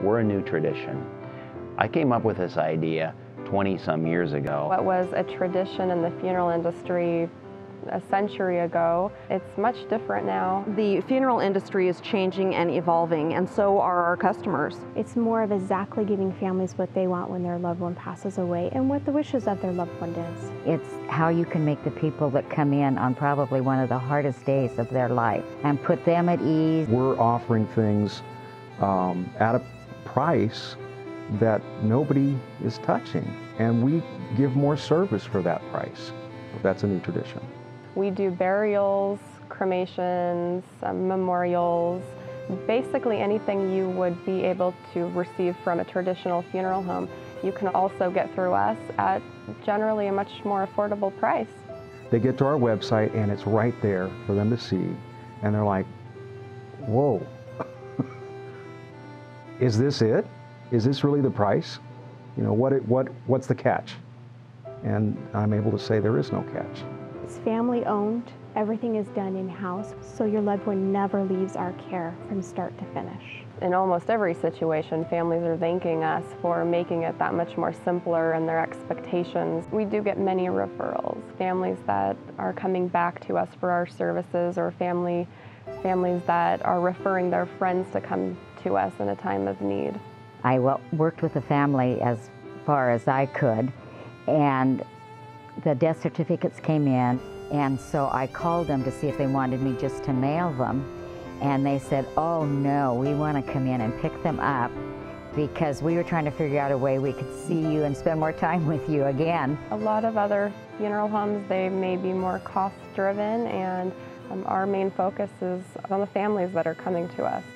We're a new tradition. I came up with this idea 20-some years ago. What was a tradition in the funeral industry a century ago, it's much different now. The funeral industry is changing and evolving, and so are our customers. It's more of exactly giving families what they want when their loved one passes away and what the wishes of their loved one is. It's how you can make the people that come in on probably one of the hardest days of their life and put them at ease. We're offering things at a price that nobody is touching, and we give more service for that price. That's a new tradition. We do burials, cremations, memorials, basically anything you would be able to receive from a traditional funeral home. You can also get through us at generally a much more affordable price. They get to our website and it's right there for them to see, and they're like, whoa, is this it? Is this really the price? You know, what's the catch? And I'm able to say there is no catch. It's family owned, everything is done in-house, so your loved one never leaves our care from start to finish. In almost every situation, families are thanking us for making it that much more simpler in their expectations. We do get many referrals, families that are coming back to us for our services, or families that are referring their friends to come to us in a time of need. I worked with the family as far as I could, and the death certificates came in, and so I called them to see if they wanted me just to mail them, and they said, oh no, we want to come in and pick them up, because we were trying to figure out a way we could see you and spend more time with you again. A lot of other funeral homes, they may be more cost driven, and our main focus is on the families that are coming to us.